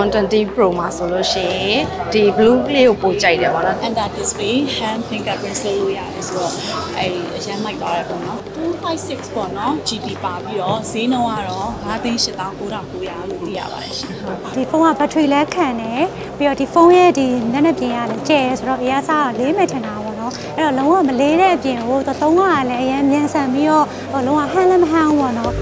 120 Pro 嘛，所以是的 blue play 不在的，完了。And that display hand fingerprint 所以呀，所以哎，现在买到了，喏，256喏，GB 八比哦，谁能玩哦？他等于是当古拉古呀，有的呀吧？这 phone 啊，把吹来看呢，比如这 phone 呀，这那那边呀，这所以也啥里面去拿我喏，哎，龙王没来那边，我到东莞来也面上没有，哦，龙王喊了没喊我喏？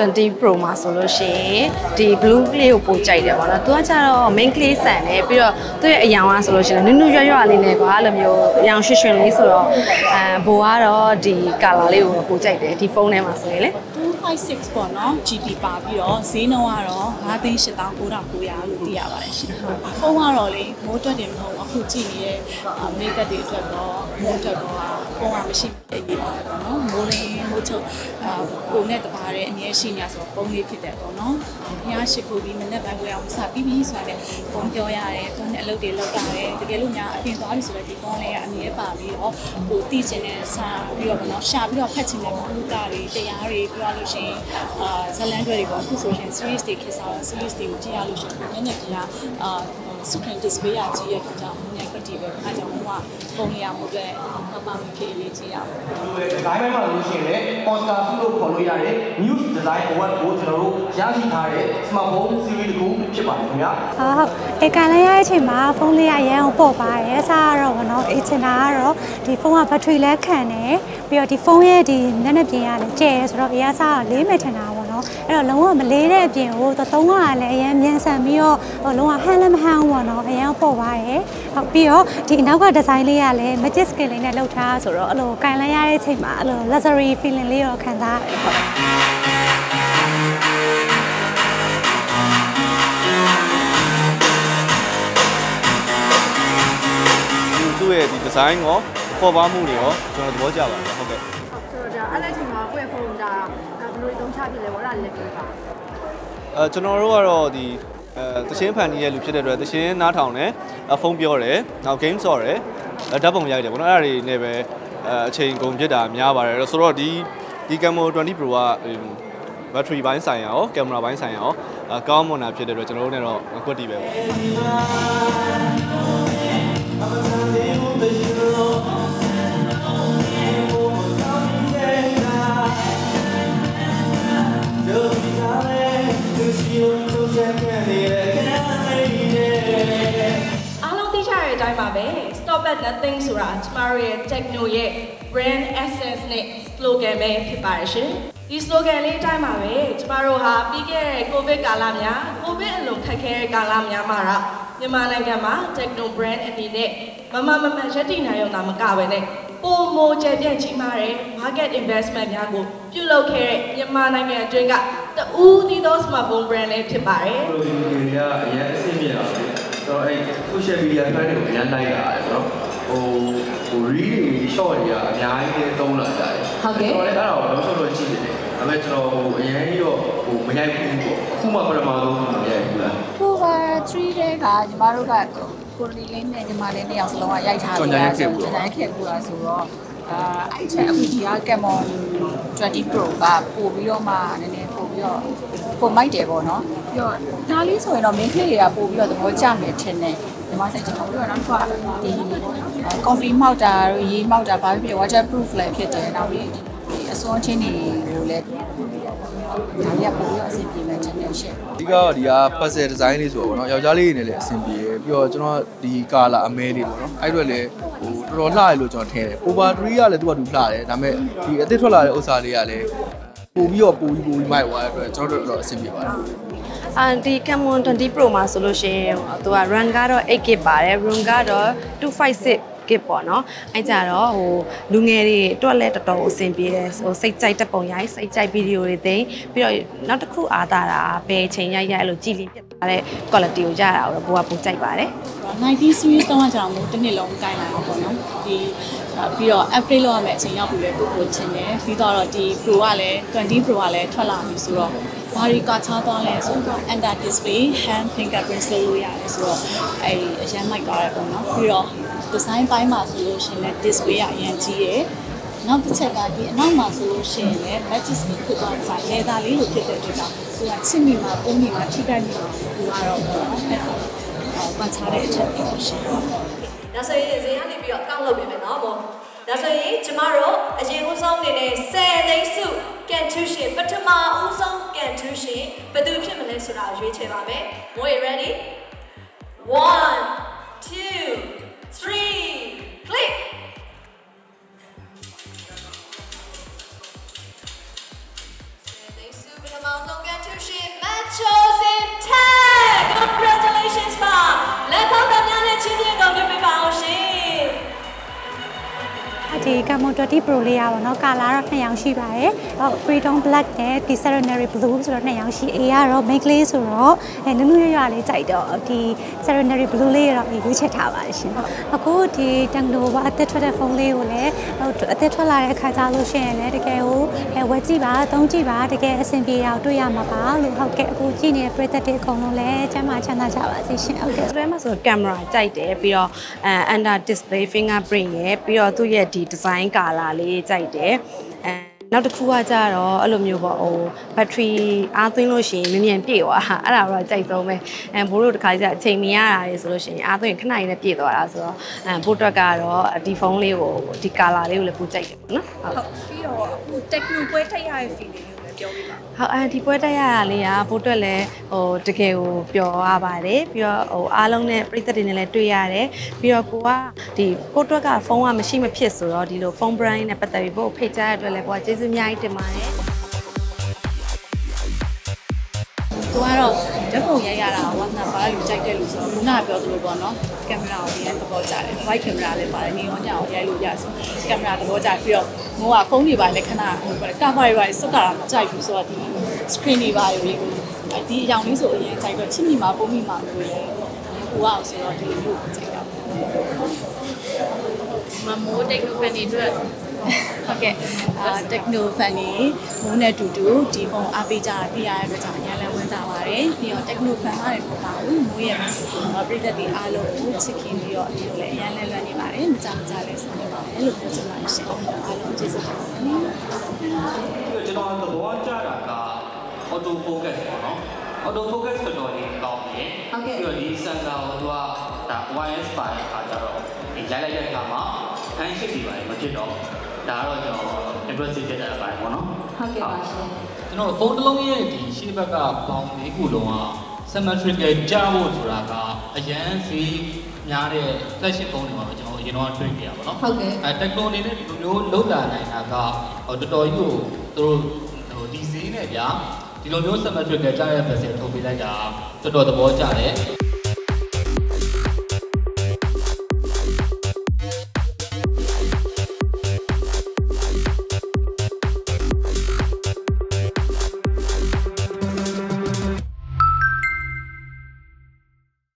120 Pro 嘛，所以是的 blue play 不在的，完了。多加了 main play 噻呢，比如对一样话，所以是你女女娃哩呢，话了没有，样式选哩，所以不话了的 color 哩不在的，的 phone 呢嘛，所以嘞。 256 喏，GB 八比哦，谁能玩哦？他等于是当古拉古呀，有的呀吧？是。好玩哦哩，摩托的哦，我估计哩，每个地方哦，摩托个啊，好玩不是？哎，喏，摩哩摩托，国内的话嘞，你是伢说国内去的哦喏，伢是国内们那边个呀，我啥比比算嘞，公交呀嘞，都那老地老大嘞，这个路伢偏多哩，所以地方嘞，伢八比哦，古地些嘞啥，比如喏，下比较开心嘞，路大哩，地伢哩，比如。 Zalando 的公司首先 series 的开发 ，series 的这样路线，那那这样screen display 啊，这样这样，那个地方那叫什么？公里啊，或者那帮可以这样。Design 嘛，路线嘞，公司啊，速度跑路呀嘞 ，news design 我这条路，详细看嘞，什么风，series 的股，什么什么呀？好，哎，看了呀，这嘛，风里啊，也有波吧，也啥了，我那以前那了，这风啊，不吹来看嘞，比如这风呀，这那那边呀，这是了，也啥。 လေးမဲ့ထင်တာပေါ့နော်အဲ့တော့လုံးဝမလေးတဲ့အပြင်ကိုသုံးကလည်းအရင်မြန်ဆန်ပြီးတော့လုံးဝဟန်လည်းမဟန်ဘူးပေါ့နော်အရင်ပေါ့ပါရဲ့ဟုတ်ပြီးတော့ဒီနောက်ကဒီဇိုင်းလေးကလည်း magic skin လေးနဲ့လုပ်ထားဆိုတော့အဲ့လိုကန်လိုက်ရတဲ့အချိန်မှာအဲ့လို luxury feeling လေးတော့ခံစားရတယ်ပေါ့သူ့ရဲ့ဒီဒီဇိုင်းကိုပေါ်ပါမှုတွေရောကျွန်တော်သဘောကျပါတယ်ဟုတ်ကဲ့ဆိုတော့အဲ့ဒီအချိန်မှာကိုယ့်ရဲ့ phone ဒါ ကျွန်တော်တို့ကတော့ဒီသချင်းဖန်တီးရဲ့လူဖြစ်တဲ့အတွက်သချင်းနားထောင်တယ်ဖုန်းပြောတယ်နောက် game ဆော့တယ်ဓာတ်ပုံရိုက်တယ်ပေါ့နော်အဲ့ဒါတွေနဲ့ပဲအချိန်ကုန်ဖြစ်တာများပါတယ်ဆိုတော့ဒီ Cammo 20 Pro က battery ဘိုင်းဆိုင်ရော camera ဘိုင်းဆိုင်ရောကောင်းမွန်တာဖြစ်တဲ့အတွက်ကျွန်တော်တို့နဲ့တော့အကွက်တီးပဲပေါ့ Stop at nothing ဆိုတာကျမတို့ရဲ့ Techno ရဲ့ brand essence နဲ့ slogan ပဲဖြစ်ပါရဲ့ရှင်။ဒီ slogan လေးအတိုင်းပါပဲကျမတို့ဟာပြီးခဲ့တဲ့ COVID ကာလများ COVID အလွန်ခက်ခဲတဲ့ကာလများမှာတော့မြန်မာနိုင်ငံမှာ Techno brand အနေနဲ့မရပ်တည်နိုင်အောင်သာမကဘဲနဲ့ပိုမိုကျယ်ပြန့်ကြီးမားတဲ့ market investment များကိုပြုလုပ်ခဲ့တဲ့မြန်မာနိုင်ငံအတွင်းကတဦးတည်သော smartphone brand လေးဖြစ်ပါတယ်။ဒီနေရာအရင်အဆင်ပြေအောင် တော့အဲ့ social media တွေလည်းအများကြီးလာတယ်ဆိုတော့ဟို reel တွေ short တွေကအများကြီးသုံးလာကြတယ်ဟုတ်ကဲ့တော်လည်းအဲ့ဒါကိုလုံးလုံးကြည့်နေတယ်ဒါပေမဲ့ကျွန်တော်ဟိုအရင်ကြီးတော့ဟိုမရိုက်ဘူးပေါ့အခုမှပထမဆုံးမရိုက်ဘူးလားဟိုက 3 day ကညီမတို့ကကိုရီလေးနဲ့ညီမလေးနဲ့အောင်စလုံးကရိုက်ထားတယ်ကျွန်တော်ရိုက်ခဲ့ဘူးလားဆိုတော့အဲ့ချက်အခုဒီက Cammo 20 Pro ကပို့ပြီးတော့မှနည်းနည်းပို့ပြီးတော့ပို့မိုက်တယ်ပေါ့နော်ပြီးတော့ဒါလေးဆိုရင်တော့ main play တွေကပို့ပြီးတော့သဘောကျမယ်ထင်တယ်ဒီမှာစိတ်ချအောင်ပြီးတော့နောက်တစ်ခါဒီ coffee မောက်တာတို့ရေးမောက်တာဘာဖြစ်ဖြစ် waterproof လည်းဖြစ်တယ်နောက်ပြီးဒီအစွန်းချင်းတွေကိုလည်းဒါလေးကပို့ပြီးတော့အဆင်ပြေမယ်ထင်တယ်ရှင့်အဓိကကဒီက puzzle design လေးဆိုတော့ပေါ့နော်ယောက်ျားလေးတွေနဲ့လည်းအဆင်ပြေရပြီးတော့ကျွန်တော်ဒီ color အမဲလေးပေါ့နော်အဲ့အတွက်လည်းဟိုတော်တော်လှရလို့ကျွန်တော်ထင်တယ် over 3ကလည်းသူကလှတယ်ဒါပေမဲ့ဒီအသစ်ထွက်လာတဲ့ဥစ္စာလေးကလည်း ပ ပူပြီးမိုက်သွားတဲ့အတွက်ကျွန်တော်တို့တော့အဆင်ပြေပါတယ်။ ဒီ Camon 20 Pro မှာဆိုလို့ရှိရင်သူက RAM ကတော့ 8GB ပါတယ်။ ROM ကတော့ 256GB ပေါ့နော်။အဲ့ကြတော့ဟိုလူငယ်တွေတွက်လဲတော်တော်အဆင်ပြေတယ်။ဟိုစိတ်ကြိုက်တဲ့ပုံရိုက်စိတ်ကြိုက်ဗီဒီယိုတွေသိပြီးတော့နောက်တစ်ခုအားသာတာဘယ်ချိန်ရိုက်ရိုက်အဲ့လိုကြည်လင်ပြတာတဲ့ quality ကိုရတာတော့ကိုကပူကြိုက်ပါတယ်။ 90 series တော့ကျွန်တော်တို့တစ်နှစ်လုံးကိုင်လာတာပေါ့နော်။ဒီပြီးတော့ update လုပ်ရမယ့်အချိန်ရောက်ပြီလေပို့ချင်တယ်ပြီးတော့ဒီ Pro ကလည်း20 Pro ကလည်းထွက်လာပြီဆိုတော့ဘာတွေကချားသွားလဲဆိုတော့ under display hand fingerprint ဆိုလို့ရတယ်ဆိုတော့အဲ့အရန်မိုက်ကားရပေါ့နော်ပြီးတော့ design ပိုင်းမှာဆိုလို့ရှင်လဲ display ကအရန်ကြီးရယ်နောက်တစ်ချက်ကဒီအနောက်မှာဆိုလို့ရှင်လဲ matches ကိုဖြစ်သွားတာလေဒါလေးကိုဖြစ်တဲ့အတွက်ကြောင့်သူကချစ်မိမှာပုံမိမှာထိခိုက်မိမှာသူကတော့အဲ့ဒါဘာချားတဲ့အချက်ဖြစ်ရှင်ဒါဆိုရင်ဈေးကနေပြီးတော့ကောက်လုပ်ပေးမယ်နော်ပေါ့ဒါဆိုရင်ကျမတို့အရင်ဦးဆုံးနေနဲ့10သိန်းစုကန်ထူးရှင်ပထမဦးဆုံးကန်ထူးရှင်ဘယ်သူဖြစ်မလဲဆိုတာရွေးချယ်ပါမယ်မွေ ready 1 2 3 click 10သိန်းစုပထမဦးဆုံးကန်ထူးရှင် Matchosen Tag congratulations ပါလက်ထောက်များနဲ့ချင်းချင်းကိုပြပေးပါအောင်ရှင်ဒီ Camon 20 Pro လေးရပါတော့ကာလာတော့2ရောင်ရှိပါတယ်။ဟုတ် Freedom Black နဲ့ The Serenity Blue ဆိုတော့2ရောင်ရှိ။ A ကတော့ Main လေးဆိုတော့နုနုရွရွလေးကြိုက်တော့ဒီ Serenity Blue လေးကတော့ရွေးချယ်ထားပါတယ်ရှင်။အခုဒီ Technova အသက်ထွက်တဲ့ဖုန်းလေးကိုလည်းအသက်ထွက်လာတဲ့အခါကျလို့ရှိရင်လည်းတကယ်ကိုဝယ်ကြည့်ပါ၊သုံးကြည့်ပါတကယ်အဆင်ပြေတာကိုတွေ့ရမှာပါလို့ဟုတ်ကဲ့အခုကြည့်နေတဲ့ ပရိသတ်တွေအကုန်လုံးလည်းကျန်းမာချမ်းသာကြပါစေရှင်။ဟုတ်ကဲ့ဆိုတော့မှဆိုကင်မရာကြိုက်တယ်ပြီးတော့ Under Display Fingerprint ရယ်ပြီးတော့သူ့ရဲ့ဒီ design ကာလာလေးကြိုက်တယ်အဲနောက်တစ်ခုကကြတော့အဲ့လိုမျိုးပေါ့ဟို battery အားသွင်းလို့ရှိရင်မြန်ပြည့်သွားအဲ့ဒါတော့ကြိုက်ဆုံးပဲအဲဘိုးတို့တစ်ခါကြာအချိန်မရတာလေဆိုလို့ရှိရင်အားသွင်းခဏလေးနဲ့ပြည့်သွားတာဆိုတော့အဲဘိုးတွက်ကတော့ဒီဖုန်းလေးကိုဒီကာလာလေးကိုလည်းပိုကြိုက်တယ်ပေါ့နော်ဟုတ်ပြီးတော့အခု techno ပွဲထိုက်ရတဲ့ feel လေးပြောပြပါဟုတ်အဲဒီပွဲတက်ရတာလေးကပို့တွက်လဲဟိုတကယ်ကိုပျော်ရပါတယ်ပြီးတော့ဟိုအားလုံးနဲ့ပြည်သက်တွေနဲ့လည်းတွေ့ရတယ်ပြီးတော့ကိုကဒီကိုတွက်ကဖုန်းကမရှိမဖြစ်ဆိုတော့ဒီလိုဖုန်း brand နဲ့ပတ်သက်ပြီးပို့ဖိတ်ကြားရတဲ့အတွက်လည်းကိုကကျေးဇူးအများကြီးတင်ပါတယ်ကိုကတော့ဓာတ်ပုံရိုက်ရတာဝါသနာပါလို့ကြိုက်တယ်လို့ဆိုတော့ခုနကပြောသလိုပေါ့နော်ကင်မရာကိုအရင်သဘောကျတယ် white ကင်မရာလည်းပါတယ်နေရောညောင်ရိုက်လို့ရဆိုကင်မရာသဘောကျပြီးတော့ငိုကဖုန်းတွေပါလည်းခဏဟိုကာမရာတွေစက်တာမကြိုက်ဘူးဆိုတော့ဒီ screen တွေပါတွေဒီအကြောင်းလေးဆိုအရင်ကြိုက်တော့ချစ်မိမှာပုံမိမှာလို့ရကိုကဆိုတော့ဒီလိုကြိုက်တာမမိုးတိတ်လို့ဖန်တီအတွက်ဟုတ်ကဲ့Techno Funny မုန်းနဲ့တူတူဒီဖုန်းအားပေးကြပြရတဲ့အတွက်ကြောင့်အများလည်းဝင်တာပါတယ်ပြီးတော့ Techno Fun ရတဲ့ပုံပါဘူးမိုးရဲ့ပြည်သက်တွေအားလုံးကိုချစ်ခင်ပြီးတော့အဲ့လိုအများလည်းလွှမ်းနေပါတယ်မကြမ်းကြလည်းဆက်နေပါတယ်လို့ပြောချင်ပါတယ်ရှင်အားလုံးကျေးဇူးတင်ပါတယ်ကျွန်တော်သဘောကျတာက Auto Focus ပေါ့နော် Auto Focus တော်တော်လေးကောင်းတယ်ပြီးတော့ဒီ Sensor ကိုကဒါ wireless ပါတဲ့အခါကျတော့ဒီလိုက်တဲ့အခါမှာ anxiety တွေပါတယ်မဖြစ်တော့ဒါတော့ကျွန်တော် impressive ဖြစ်တာပါပေါ့နော်ဟုတ်ကဲ့ပါရှင်ကျွန်တော်ပုံတစ်လုံးရဲ့ဒီရှေ့ဘက်ကပေါင်း၄ခုလုံးက symmetrical ကြဖို့ဆိုတာကအရန်စီများတဲ့ flagship ပုံတွေမှာကျွန်တော်အရင်တော့ train ပြရပါတော့ဟုတ်ကဲ့အဲ Techno အနေနဲ့ဒီလိုမျိုးလောက်လာနိုင်တာကတော်တော်ကြီးကိုသူတို့ဟိုဒီဈေးနဲ့ဗျာဒီလိုမျိုး symmetrical ကြရတဲ့ version ထုတ်ပေးလိုက်တာတော်တော်သဘောကျတယ်